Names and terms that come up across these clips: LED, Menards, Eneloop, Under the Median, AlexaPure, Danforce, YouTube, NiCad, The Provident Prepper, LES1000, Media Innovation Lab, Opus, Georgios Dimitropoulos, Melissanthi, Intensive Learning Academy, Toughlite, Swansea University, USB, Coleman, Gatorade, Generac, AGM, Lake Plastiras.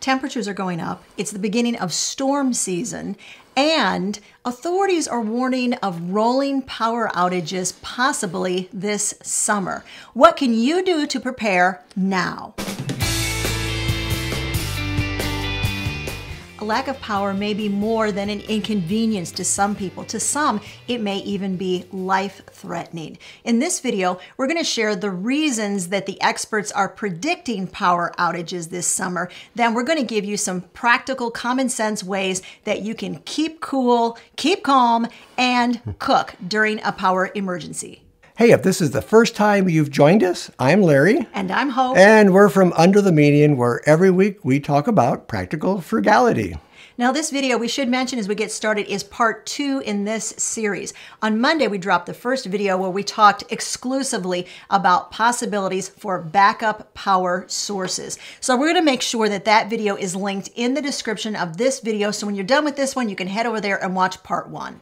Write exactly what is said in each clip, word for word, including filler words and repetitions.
temperatures are going up, it's the beginning of storm season, and authorities are warning of rolling power outages possibly this summer. What can you do to prepare now? A lack of power may be more than an inconvenience to some people. To some, it may even be life-threatening. In this video, we're going to share the reasons that the experts are predicting power outages this summer. Then we're going to give you some practical, common sense ways that you can keep cool, keep calm, and cook during a power emergency. Hey, if this is the first time you've joined us, I'm Larry. And I'm Hope. And we're from Under the Median, where every week we talk about practical frugality. Now, this video, we should mention as we get started, is part two in this series. On Monday, we dropped the first video where we talked exclusively about possibilities for backup power sources. So we're going to make sure that that video is linked in the description of this video. So when you're done with this one, you can head over there and watch part one.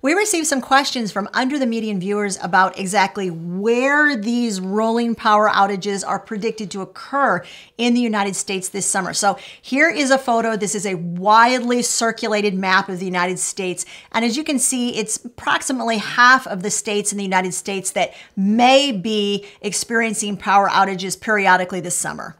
We received some questions from Under the Median viewers about exactly where these rolling power outages are predicted to occur in the United States this summer. So here is a photo. This is a widely circulated map of the United States. And as you can see, it's approximately half of the states in the United States that may be experiencing power outages periodically this summer.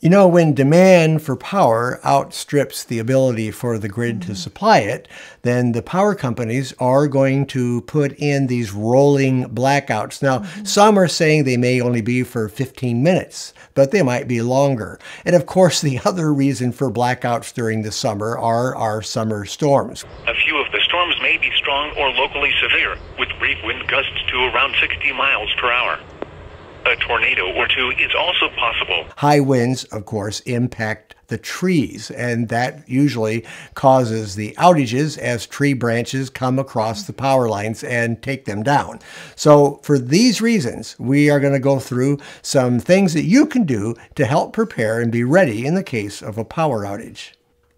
You know, when demand for power outstrips the ability for the grid to supply it, then the power companies are going to put in these rolling blackouts. Now, mm-hmm. some are saying they may only be for fifteen minutes, but they might be longer. And of course, the other reason for blackouts during the summer are our summer storms. A few of the storms may be strong or locally severe, with brief wind gusts to around sixty miles per hour. A tornado or two is also possible. High winds, of course, impact the trees, and that usually causes the outages as tree branches come across the power lines and take them down. So for these reasons, we are going to go through some things that you can do to help prepare and be ready in the case of a power outage.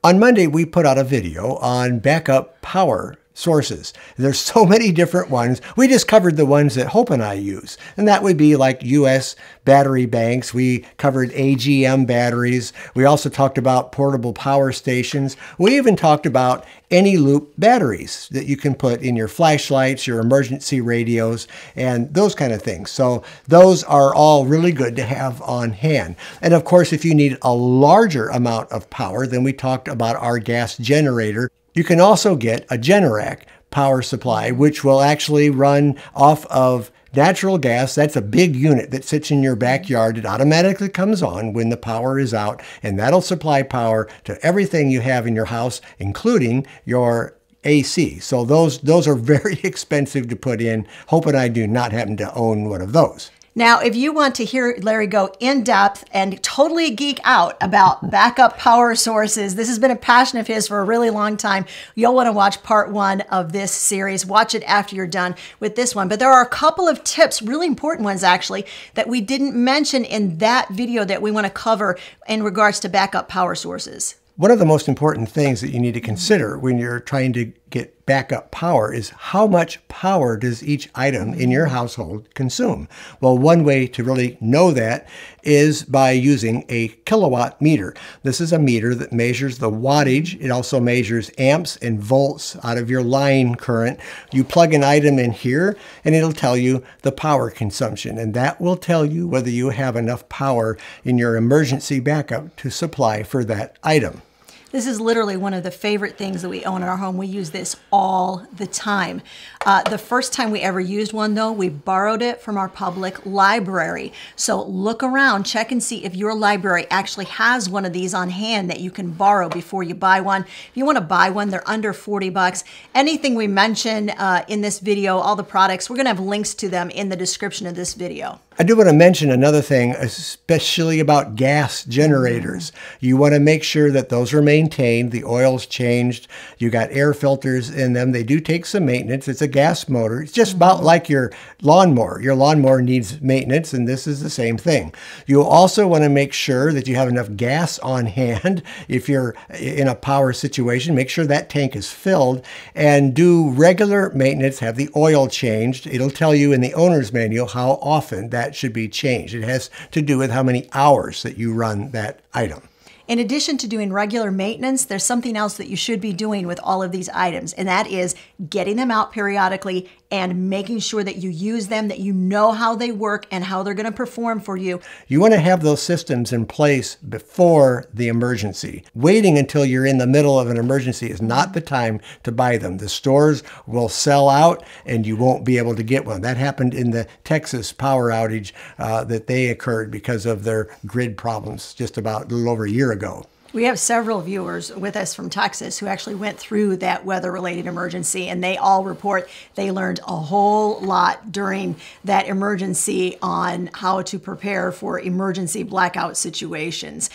On Monday, we put out a video on backup power sources. There's so many different ones. We just covered the ones that Hope and I use, and that would be like U S battery banks. We covered A G M batteries. We also talked about portable power stations. We even talked about Eneloop batteries that you can put in your flashlights, your emergency radios, and those kind of things. So those are all really good to have on hand. And of course, if you need a larger amount of power, then we talked about our gas generator. You can also get a Generac power supply, which will actually run off of natural gas. That's a big unit that sits in your backyard. It automatically comes on when the power is out, and that'll supply power to everything you have in your house, including your A C. So those, those are very expensive to put in. Hope and I do not happen to own one of those. Now, if you want to hear Larry go in depth and totally geek out about backup power sources, this has been a passion of his for a really long time. You'll want to watch part one of this series. Watch it after you're done with this one. But there are a couple of tips, really important ones actually, that we didn't mention in that video that we want to cover in regards to backup power sources. One of the most important things that you need to consider when you're trying to get backup power is how much power does each item in your household consume? Well, one way to really know that is by using a kilowatt meter. This is a meter that measures the wattage. It also measures amps and volts out of your line current. You plug an item in here and it'll tell you the power consumption, and that will tell you whether you have enough power in your emergency backup to supply for that item. This is literally one of the favorite things that we own in our home. We use this all the time. Uh, the first time we ever used one, though, we borrowed it from our public library. So look around, check and see if your library actually has one of these on hand that you can borrow before you buy one. If you want to buy one, they're under forty bucks. Anything we mention uh, in this video, all the products, we're going to have links to them in the description of this video. I do want to mention another thing, especially about gas generators. You want to make sure that those are maintained, the oil's changed, you got air filters in them. They do take some maintenance. It's a gas motor. It's just about like your lawnmower. Your lawnmower needs maintenance, and this is the same thing. You also want to make sure that you have enough gas on hand. If you're in a power situation, make sure that tank is filled and do regular maintenance. Have the oil changed. It'll tell you in the owner's manual how often that should be changed. It has to do with how many hours that you run that item. In addition to doing regular maintenance, there's something else that you should be doing with all of these items, and that is getting them out periodically and making sure that you use them, that you know how they work and how they're going to perform for you. You want to have those systems in place before the emergency. Waiting until you're in the middle of an emergency is not the time to buy them. The stores will sell out and you won't be able to get one. That happened in the Texas power outage uh, that they occurred because of their grid problems just about a little over a year ago. We have several viewers with us from Texas who actually went through that weather-related emergency, and they all report they learned a whole lot during that emergency on how to prepare for emergency blackout situations.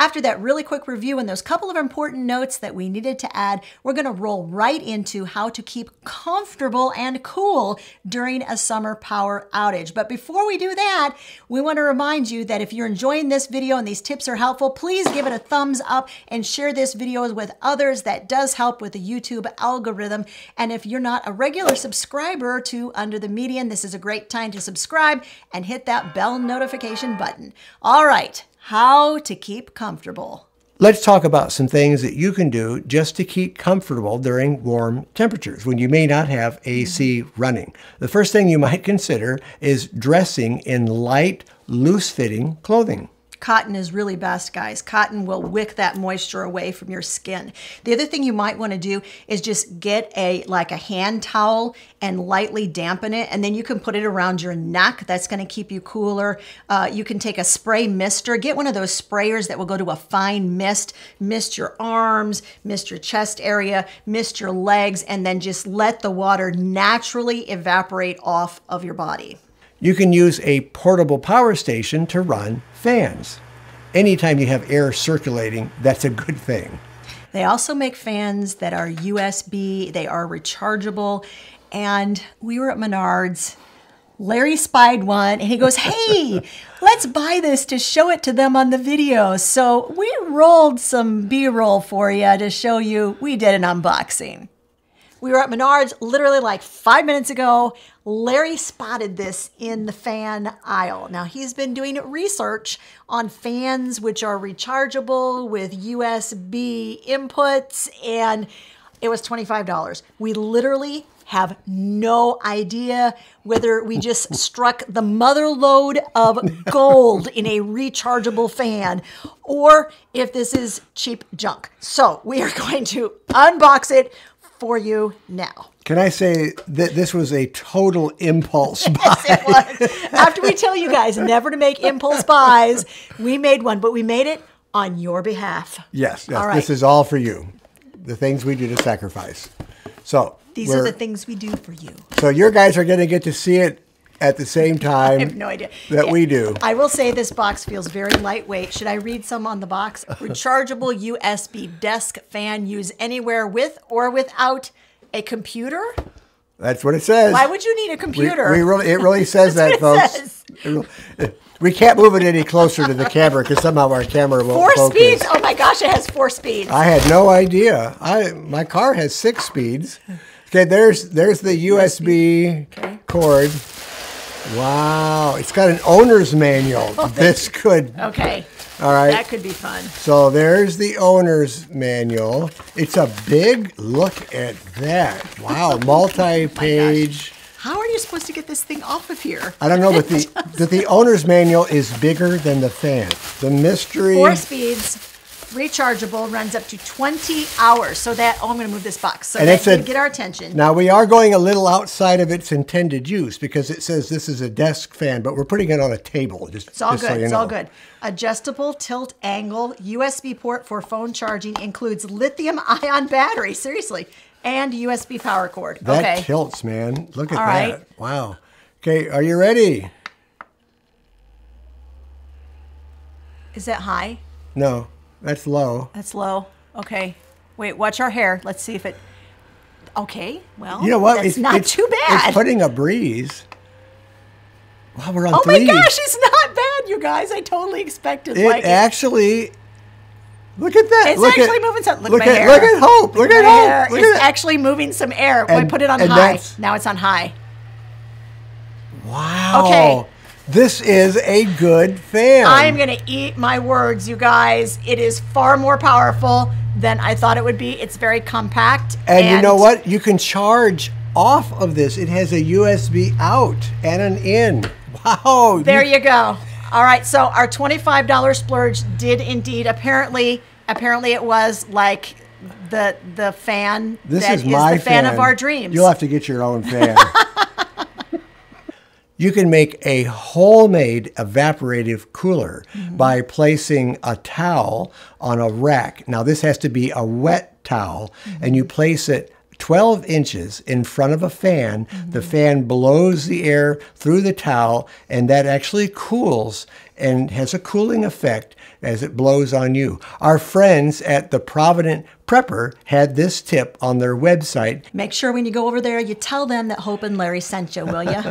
After that really quick review and those couple of important notes that we needed to add, we're going to roll right into how to keep comfortable and cool during a summer power outage. But before we do that, we want to remind you that if you're enjoying this video and these tips are helpful, please give it a thumbs up and share this video with others. That does help with the YouTube algorithm. And if you're not a regular subscriber to Under the Median, this is a great time to subscribe and hit that bell notification button. All right. How to keep comfortable. Let's talk about some things that you can do just to keep comfortable during warm temperatures when you may not have A C running. The first thing you might consider is dressing in light, loose-fitting clothing. Cotton is really best, guys. Cotton will wick that moisture away from your skin. The other thing you might want to do is just get a like a hand towel and lightly dampen it, and then you can put it around your neck. That's going to keep you cooler. Uh, you can take a spray mister. Get one of those sprayers that will go to a fine mist. Mist your arms, mist your chest area, mist your legs, and then just let the water naturally evaporate off of your body. You can use a portable power station to run fans. Anytime you have air circulating, that's a good thing. They also make fans that are U S B, they are rechargeable. And we were at Menards, Larry spied one, and he goes, hey, let's buy this to show it to them on the video. So we rolled some B-roll for you to show you we did an unboxing. We were at Menards literally like five minutes ago. Larry spotted this in the fan aisle. Now, he's been doing research on fans which are rechargeable with U S B inputs, and it was twenty-five dollars. We literally have no idea whether we just struck the mother lode of gold in a rechargeable fan or if this is cheap junk. So we are going to unbox it for you now. Can I say that this was a total impulse buy? Yes, it was. After we tell you guys never to make impulse buys, we made one, but we made it on your behalf. Yes, yes. All right. This is all for you. The things we do to sacrifice. So these are the things we do for you. So your guys are going to get to see it at the same time. I have no idea. That yeah. we do. I will say this box feels very lightweight. Should I read some on the box? Rechargeable U S B desk fan used anywhere with or without a computer? That's what it says. Why would you need a computer? We, we really, it really says that, folks. Says. We can't move it any closer to the camera because somehow our camera won't focus. Four speeds? Oh my gosh, it has four speeds. I had no idea. I My car has six speeds. Okay, there's, there's the U S B, U S B. Okay. cord. Wow, it's got an owner's manual. Oh, this could... Okay. All right. That could be fun. So there's the owner's manual. It's a big look at that. Wow, multi-page. How are you supposed to get this thing off of here? I don't know, but the, but the owner's manual is bigger than the fan. The mystery... Four speeds. Rechargeable, runs up to twenty hours. So that, oh, I'm going to move this box so and that you get our attention. Now, we are going a little outside of its intended use because it says this is a desk fan, but we're putting it on a table. Just, it's all just good. So you know. It's all good. Adjustable tilt angle, U S B port for phone charging, includes lithium ion battery, seriously, and U S B power cord. That okay. tilts, man. Look at all that. Right. Wow. Okay, are you ready? Is that high? No. That's low. That's low. Okay. Wait, watch our hair. Let's see if it... Okay, well, you know what? It's not it's, too bad. It's putting a breeze. Wow, we're on oh three. Oh my gosh, it's not bad, you guys. I totally expected. It like actually... It. Look at that. It's look actually at, moving some... Look, look at my hair. Look at Hope. Look, look at Hope. Hair. Look it's at actually that. Moving some air. And, we put it on high. Now it's on high. Wow. Okay. This is a good fan. I'm going to eat my words, you guys. It is far more powerful than I thought it would be. It's very compact. And, and you know what? You can charge off of this. It has a U S B out and an in. Wow. There you, you go. All right. So our twenty-five dollar splurge did indeed. Apparently, apparently it was like the the fan. This that is, is my the fan, fan of our dreams. You'll have to get your own fan. You can make a homemade evaporative cooler mm-hmm. by placing a towel on a rack. Now this has to be a wet towel mm-hmm. and you place it twelve inches in front of a fan. Mm-hmm. The fan blows the air through the towel and that actually cools and has a cooling effect as it blows on you. Our friends at The Provident Prepper had this tip on their website. Make sure when you go over there, you tell them that Hope and Larry sent you, will you?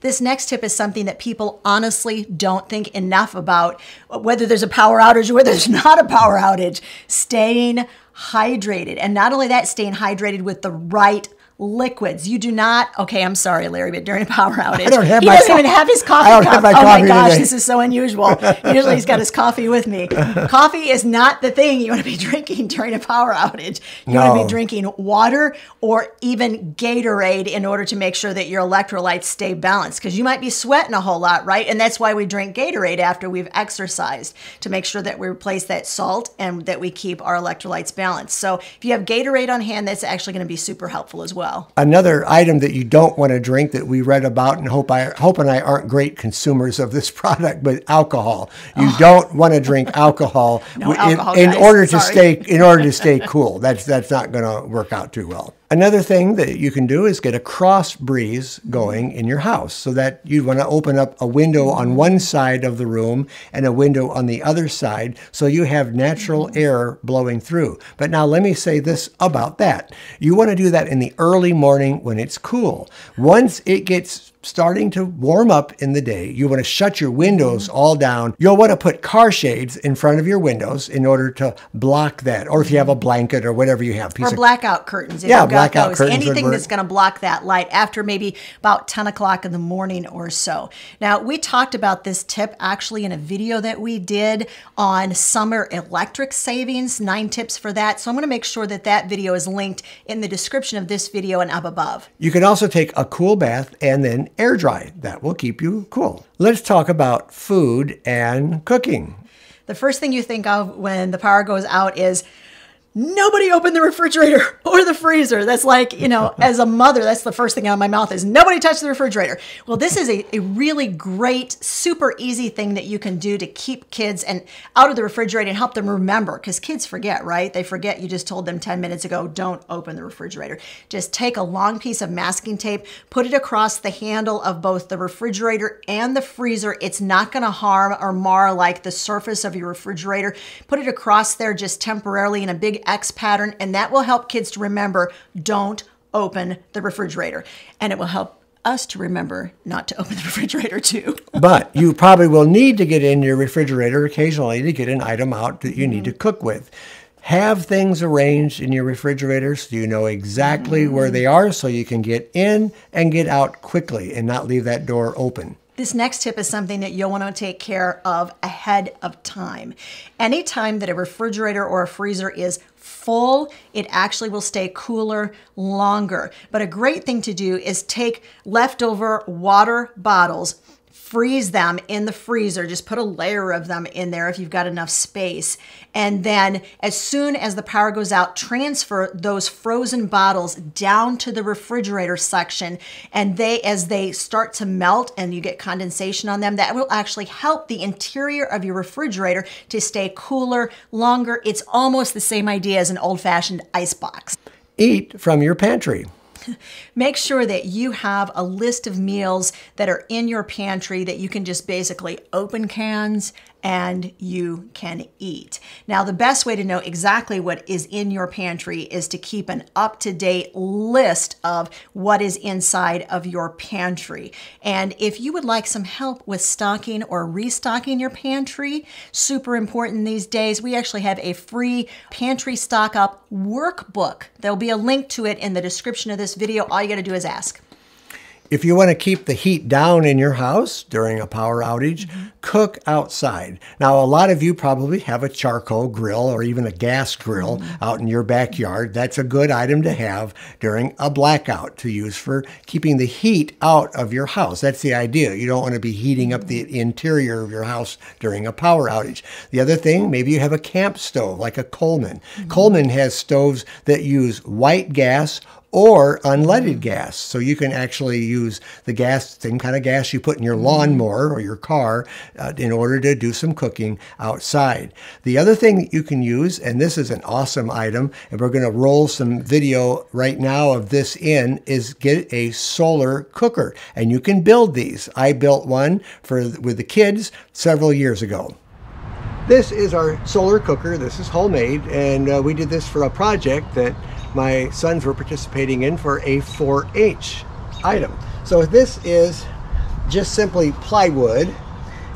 This next tip is something that people honestly don't think enough about, whether there's a power outage or whether there's not a power outage. Staying hydrated. And not only that, staying hydrated with the right liquids. You do not, okay, I'm sorry, Larry, but during a power outage, I don't have he my doesn't even have his coffee I don't cup. Have my oh coffee my gosh, today. This is so unusual. Usually he's got his coffee with me. Coffee is not the thing you want to be drinking during a power outage. You no. want to be drinking water or even Gatorade in order to make sure that your electrolytes stay balanced, because you might be sweating a whole lot, right? And that's why we drink Gatorade after we've exercised, to make sure that we replace that salt and that we keep our electrolytes balanced. So if you have Gatorade on hand, that's actually going to be super helpful as well. Another item that you don't want to drink that we read about, and Hope I Hope and I aren't great consumers of this product, but alcohol. You oh. don't want to drink alcohol, no, in, alcohol, in order Sorry. to stay in order to stay cool. That's that's not going to work out too well. Another thing that you can do is get a cross breeze going in your house, so that you want to open up a window on one side of the room and a window on the other side, so you have natural air blowing through. But now let me say this about that. You want to do that in the early morning when it's cool. Once it gets starting to warm up in the day, you want to shut your windows all down. You'll want to put car shades in front of your windows in order to block that. Or if you have a blanket or whatever you have. Piece or blackout of, curtains. If yeah, you've got blackout those, curtains. Anything that's going to block that light after maybe about ten o'clock in the morning or so. Now, we talked about this tip actually in a video that we did on summer electric savings, nine tips for that. So I'm going to make sure that that video is linked in the description of this video and up above. You can also take a cool bath and then air dry. That will keep you cool. Let's talk about food and cooking. The first thing you think of when the power goes out is, nobody opened the refrigerator or the freezer. That's like, you know, as a mother, that's the first thing out of my mouth is nobody touched the refrigerator. Well, this is a, a really great, super easy thing that you can do to keep kids and out of the refrigerator and help them remember, because kids forget, right? They forget you just told them ten minutes ago, don't open the refrigerator. Just take a long piece of masking tape, put it across the handle of both the refrigerator and the freezer. It's not going to harm or mar like the surface of your refrigerator. Put it across there just temporarily in a big X pattern, and that will help kids to remember, don't open the refrigerator. And it will help us to remember not to open the refrigerator too. But you probably will need to get in your refrigerator occasionally to get an item out that you need to cook with. Have things arranged in your refrigerator so you know exactly mm-hmm. where they are, so you can get in and get out quickly and not leave that door open. This next tip is something that you'll want to take care of ahead of time. Anytime that a refrigerator or a freezer is full, it actually will stay cooler longer. But a great thing to do is take leftover water bottles, freeze them in the freezer, just put a layer of them in there if you've got enough space. And then as soon as the power goes out, transfer those frozen bottles down to the refrigerator section. And they, as they start to melt and you get condensation on them, that will actually help the interior of your refrigerator to stay cooler longer. It's almost the same idea as an old-fashioned ice box. Eat from your pantry. Make sure that you have a list of meals that are in your pantry that you can just basically open cans and you can eat. Now, the best way to know exactly what is in your pantry is to keep an up-to-date list of what is inside of your pantry. And if you would like some help with stocking or restocking your pantry, super important these days, we actually have a free pantry stock up workbook. There'll be a link to it in the description of this video. All you got to do is ask. If you want to keep the heat down in your house during a power outage, mm-hmm. cook outside. Now, a lot of you probably have a charcoal grill or even a gas grill mm-hmm. out in your backyard. That's a good item to have during a blackout to use for keeping the heat out of your house. That's the idea. You don't want to be heating up the interior of your house during a power outage. The other thing, maybe you have a camp stove like a Coleman. Mm-hmm. Coleman has stoves that use white gas or unleaded gas. So you can actually use the gas, same kind of gas you put in your lawnmower or your car uh, in order to do some cooking outside. The other thing that you can use, and this is an awesome item, and we're gonna roll some video right now of this in, is get a solar cooker. And you can build these. I built one for with the kids several years ago. This is our solar cooker. This is homemade, and uh, we did this for a project that my sons were participating in for a four H item. So this is just simply plywood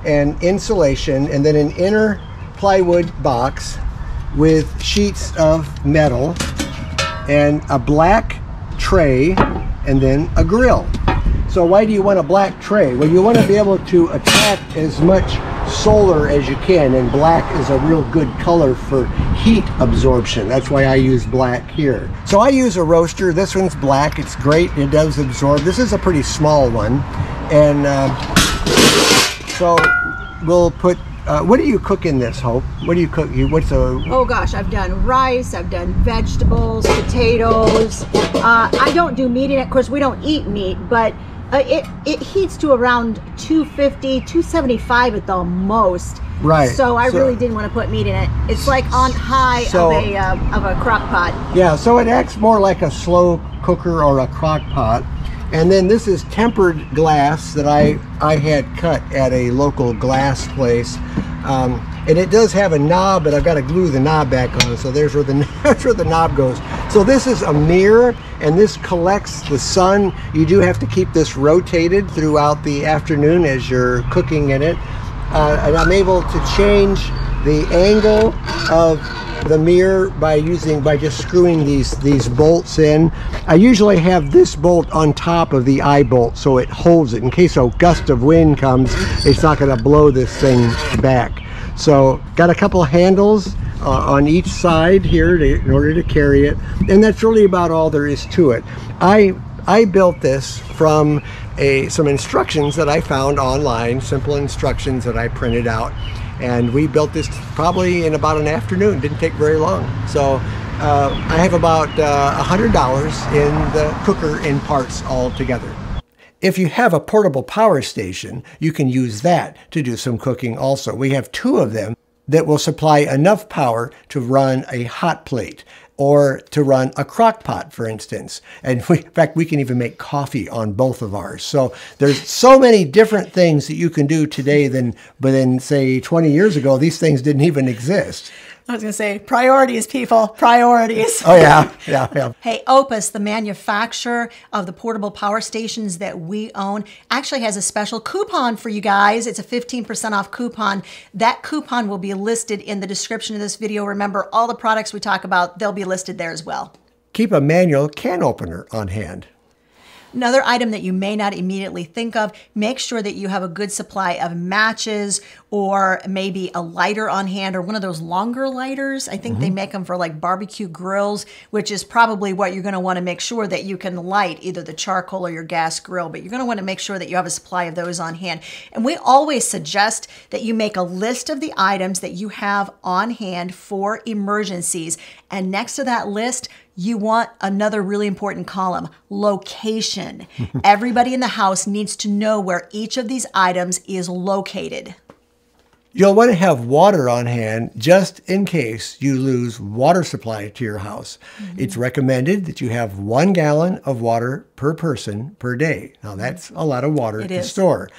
and insulation, and then an inner plywood box with sheets of metal and a black tray and then a grill. So why do you want a black tray? Well, you want to be able to attract as much solar as you can, and black is a real good color for heat absorption. That's why I use black here. So I use a roaster. This one's black. It's great. It does absorb. This is a pretty small one, and uh, so we'll put uh, what do you cook in this, Hope? What do you cook? You what's a oh gosh, I've done rice, I've done vegetables, potatoes. uh, I don't do meat in it. Of course we don't eat meat, but Uh, it, it heats to around two fifty, two seventy-five at the most. Right. So I so, really didn't want to put meat in it. It's like on high so, of, a, uh, of a crock pot. Yeah, so it acts more like a slow cooker or a crock pot. And then this is tempered glass that I, I had cut at a local glass place. Um, and it does have a knob, but I've got to glue the knob back on, so there's where the that's where the knob goes. So this is a mirror, and this collects the sun. You do have to keep this rotated throughout the afternoon as you're cooking in it. Uh, and I'm able to change the angle of the mirror by using by just screwing these these bolts in. I usually have this bolt on top of the eye bolt so it holds it in case a gust of wind comes. It's not going to blow this thing back. So got a couple handles uh, on each side here to, in order to carry it, and that's really about all there is to it. I I built this from a some instructions that I found online, simple instructions that I printed out. And we built this probably in about an afternoon. It didn't take very long. So uh, I have about uh, one hundred dollars in the cooker in parts all together. If you have a portable power station, you can use that to do some cooking also. We have two of them that will supply enough power to run a hot plate or to run a crock pot, for instance. And we, in fact, we can even make coffee on both of ours. So there's so many different things that you can do today than, but then say twenty years ago, these things didn't even exist. I was gonna say, priorities, people, priorities. Oh yeah, yeah, yeah. Hey, Opus, the manufacturer of the portable power stations that we own, actually has a special coupon for you guys. It's a fifteen percent off coupon. That coupon will be listed in the description of this video. Remember, all the products we talk about, they'll be listed there as well. Keep a manual can opener on hand. Another item that you may not immediately think of, make sure that you have a good supply of matches or maybe a lighter on hand, or one of those longer lighters. I think mm-hmm. they make them for like barbecue grills, which is probably what you're going to want to make sure that you can light, either the charcoal or your gas grill. But you're going to want to make sure that you have a supply of those on hand. And we always suggest that you make a list of the items that you have on hand for emergencies. And next to that list, you want another really important column, location. Everybody in the house needs to know where each of these items is located. You'll want to have water on hand just in case you lose water supply to your house. Mm-hmm. It's recommended that you have one gallon of water per person per day. Now that's a lot of water it to is. store.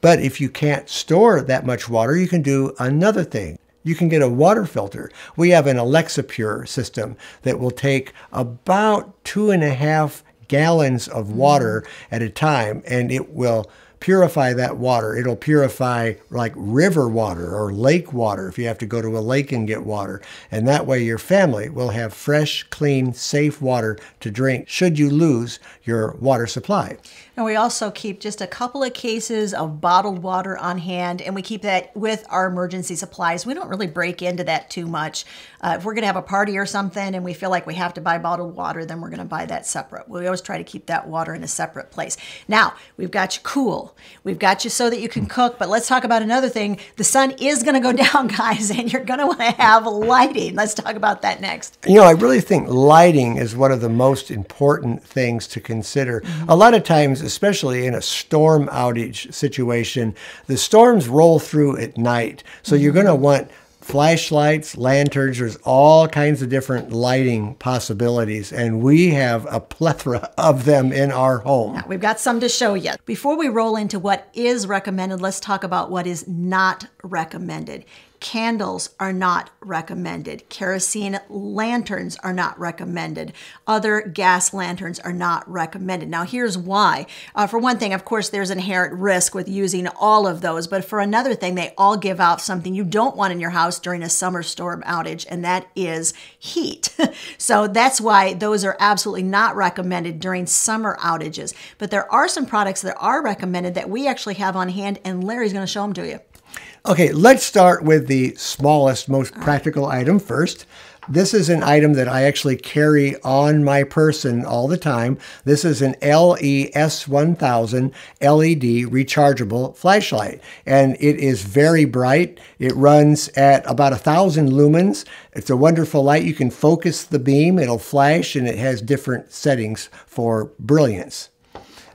But if you can't store that much water, you can do another thing. You can get a water filter. We have an AlexaPure system that will take about two and a half gallons of water at a time, and it will purify that water. It'll purify like river water or lake water if you have to go to a lake and get water. And that way your family will have fresh, clean, safe water to drink should you lose your water supply. And we also keep just a couple of cases of bottled water on hand, and we keep that with our emergency supplies. We don't really break into that too much. Uh, if we're going to have a party or something and we feel like we have to buy bottled water, then we're going to buy that separate. We always try to keep that water in a separate place. Now, we've got you cool. We've got you so that you can cook, but let's talk about another thing. The sun is going to go down, guys, and you're going to want to have lighting. Let's talk about that next. You know, I really think lighting is one of the most important things to consider. Mm-hmm. A lot of times, especially in a storm outage situation, the storms roll through at night, so mm-hmm. you're going to want flashlights, lanterns. There's all kinds of different lighting possibilities, and we have a plethora of them in our home. Now, we've got some to show you. Before we roll into what is recommended, let's talk about what is not recommended. Candles are not recommended. Kerosene lanterns are not recommended. Other gas lanterns are not recommended. Now, here's why. Uh, for one thing, of course, there's inherent risk with using all of those, but for another thing, they all give out something you don't want in your house during a summer storm outage, and that is heat. So that's why those are absolutely not recommended during summer outages. But there are some products that are recommended that we actually have on hand, and Larry's going to show them to you. Okay, let's start with the smallest, most practical item first. This is an item that I actually carry on my person all the time. This is an L E S one thousand L E D rechargeable flashlight, and it is very bright. It runs at about a thousand lumens. It's a wonderful light. You can focus the beam, it'll flash, and it has different settings for brilliance.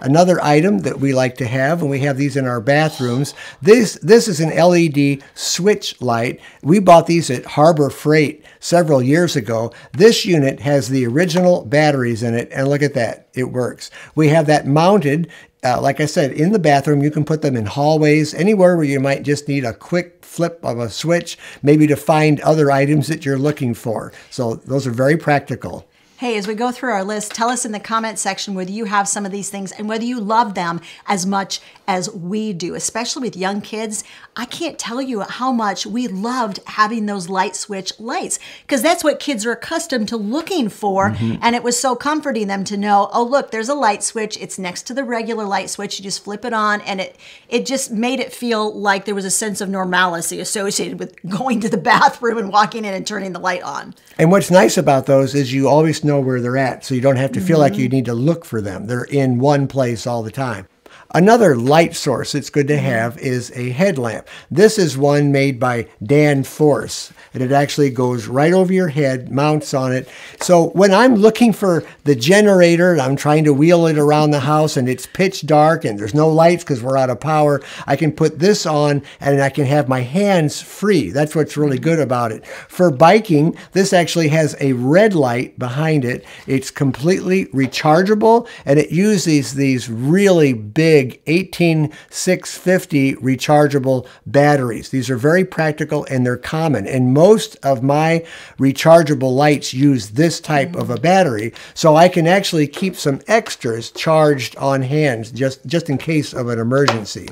Another item that we like to have, and we have these in our bathrooms, this, this is an L E D switch light. We bought these at Harbor Freight several years ago. This unit has the original batteries in it, and look at that, it works. We have that mounted, uh, like I said, in the bathroom. You can put them in hallways, anywhere where you might just need a quick flip of a switch, maybe to find other items that you're looking for. So those are very practical. Hey, as we go through our list, tell us in the comment section whether you have some of these things and whether you love them as much as we do, especially with young kids. I can't tell you how much we loved having those light switch lights, because that's what kids are accustomed to looking for. Mm-hmm. And it was so comforting them to know, oh, look, there's a light switch. It's next to the regular light switch. You just flip it on, and it, it just made it feel like there was a sense of normalcy associated with going to the bathroom and walking in and turning the light on. And what's nice about those is you always know where they're at, so you don't have to feel mm-hmm. like you need to look for them. They're in one place all the time. Another light source that's good to have is a headlamp. This is one made by Danforce, and it actually goes right over your head, mounts on it. So when I'm looking for the generator and I'm trying to wheel it around the house and it's pitch dark and there's no lights because we're out of power, I can put this on and I can have my hands free. That's what's really good about it. For biking, this actually has a red light behind it. It's completely rechargeable, and it uses these really big eighteen six fifty rechargeable batteries. These are very practical and they're common. And most of my rechargeable lights use this type mm-hmm. of a battery, so I can actually keep some extras charged on hand just, just in case of an emergency.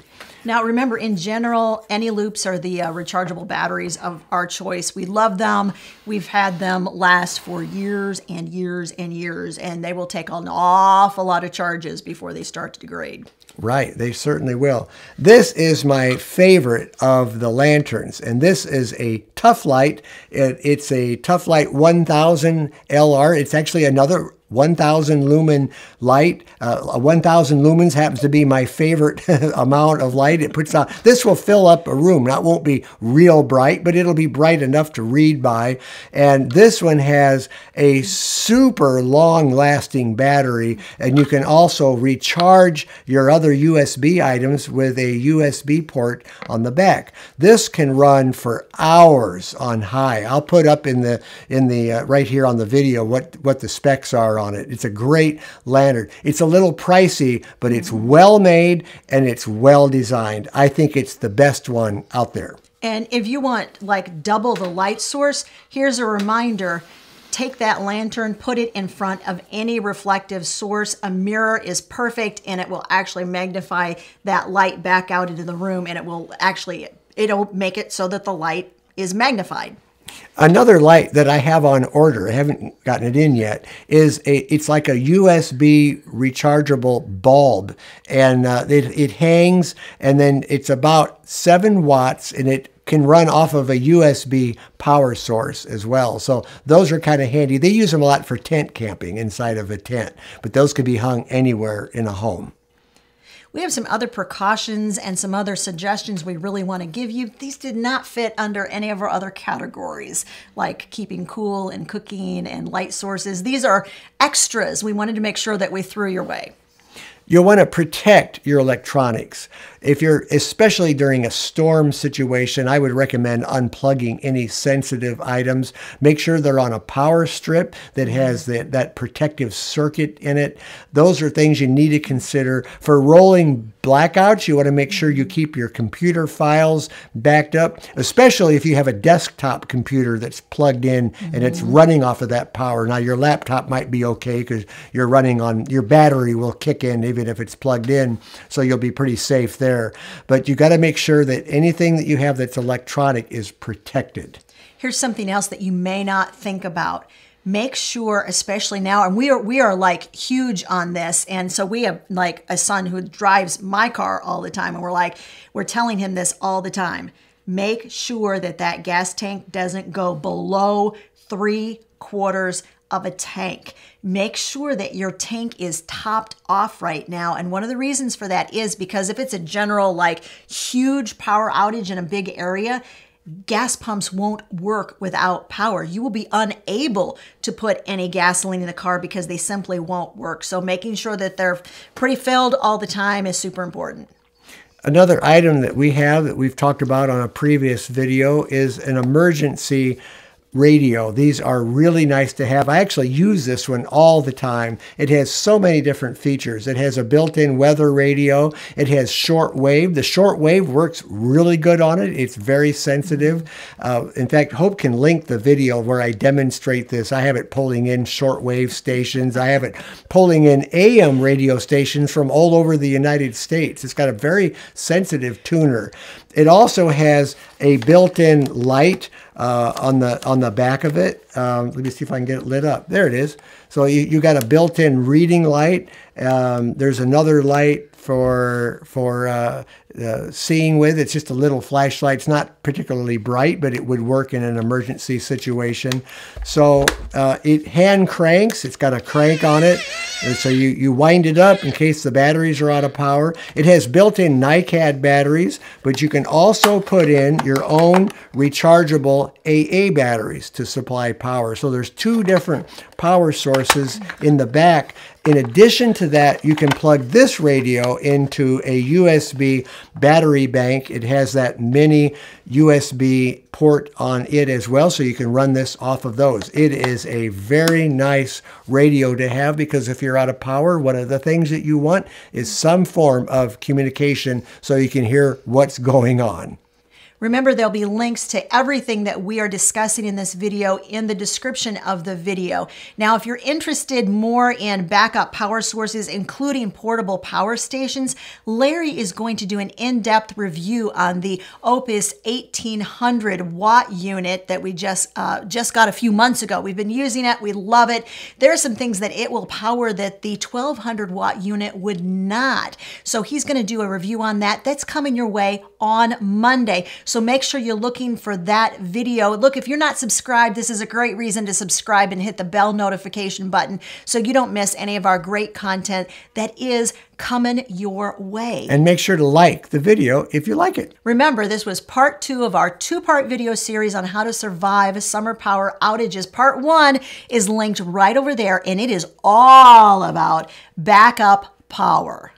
Now, remember, in general, Eneloops are the uh, rechargeable batteries of our choice. We love them. We've had them last for years and years and years, and they will take an awful lot of charges before they start to degrade. Right, they certainly will. This is my favorite of the lanterns, and this is a Toughlite. It, it's a Toughlite one thousand L R. It's actually another one thousand lumen light. Uh, one thousand lumens happens to be my favorite amount of light. It puts out, this will fill up a room. Now, it won't be real bright, but it'll be bright enough to read by. And this one has a super long lasting battery, and you can also recharge your other U S B items with a U S B port on the back. This can run for hours on high. I'll put up in the, in the uh, right here on the video what, what the specs are on it. It's a great lantern. It's a little pricey, but it's well made and it's well designed. I think it's the best one out there. And if you want like double the light source, here's a reminder. take that lantern, put it in front of any reflective source. A mirror is perfect, and it will actually magnify that light back out into the room, and it will actually, it'll make it so that the light is magnified. Another light that I have on order, I haven't gotten it in yet, is a, it's like a U S B rechargeable bulb, and uh, it, it hangs, and then it's about seven watts, and it can run off of a U S B power source as well. So those are kind of handy. They use them a lot for tent camping inside of a tent, but those could be hung anywhere in a home. We have some other precautions and some other suggestions we really want to give you. These did not fit under any of our other categories, like keeping cool and cooking and light sources. These are extras we wanted to make sure that we threw your way. You'll want to protect your electronics. If you're, especially during a storm situation, I would recommend unplugging any sensitive items. Make sure they're on a power strip that has the, that protective circuit in it. Those are things you need to consider. For rolling blackouts, you want to make sure you keep your computer files backed up, especially if you have a desktop computer that's plugged in mm-hmm. and it's running off of that power. Now, your laptop might be okay because you're running on, your battery will kick in even if it's plugged in, so you'll be pretty safe there. But you got to make sure that anything that you have that's electronic is protected. Here's something else that you may not think about. Make sure, especially now, and we are we are like huge on this, and so we have like a son who drives my car all the time, and we're like we're telling him this all the time. Make sure that that gas tank doesn't go below three quarters of a tank. Make sure that your tank is topped off right now. And one of the reasons for that is because if it's a general, like, huge power outage in a big area, gas pumps won't work without power. You will be unable to put any gasoline in the car because they simply won't work. So making sure that they're pretty filled all the time is super important. Another item that we have that we've talked about on a previous video is an emergency radio. These are really nice to have. I actually use this one all the time. It has so many different features. It has a built-in weather radio. It has shortwave. The shortwave works really good on it. It's very sensitive. Uh, in fact, Hope can link the video where I demonstrate this. I have it pulling in shortwave stations. I have it pulling in A M radio stations from all over the United States. It's got a very sensitive tuner. It also has a built-in light uh, on the on the back of it. Um, let me see if I can get it lit up. There it is. So you, you got a built-in reading light. Um, there's another light for for uh, uh, seeing with. It's just a little flashlight. It's not particularly bright, but it would work in an emergency situation. So uh, it hand cranks. It's got a crank on it. And so you, you wind it up in case the batteries are out of power. It has built-in NiCad batteries, but you can also put in your own rechargeable A A batteries to supply power. So there's two different power sources in the back. In addition to that, you can plug this radio into a U S B battery bank. It has that mini U S B port on it as well, so you can run this off of those. It is a very nice radio to have because if you're out of power, one of the things that you want is some form of communication so you can hear what's going on. Remember, there'll be links to everything that we are discussing in this video in the description of the video. Now, if you're interested more in backup power sources, including portable power stations, Larry is going to do an in-depth review on the Opus eighteen hundred watt unit that we just, uh, just got a few months ago. We've been using it. We love it. There are some things that it will power that the twelve hundred watt unit would not. So he's going to do a review on that. That's coming your way on Monday. So make sure you're looking for that video. Look, if you're not subscribed, this is a great reason to subscribe and hit the bell notification button so you don't miss any of our great content that is coming your way. And make sure to like the video if you like it. Remember, this was part two of our two-part video series on how to survive summer power outages. Part one is linked right over there, and it is all about backup power.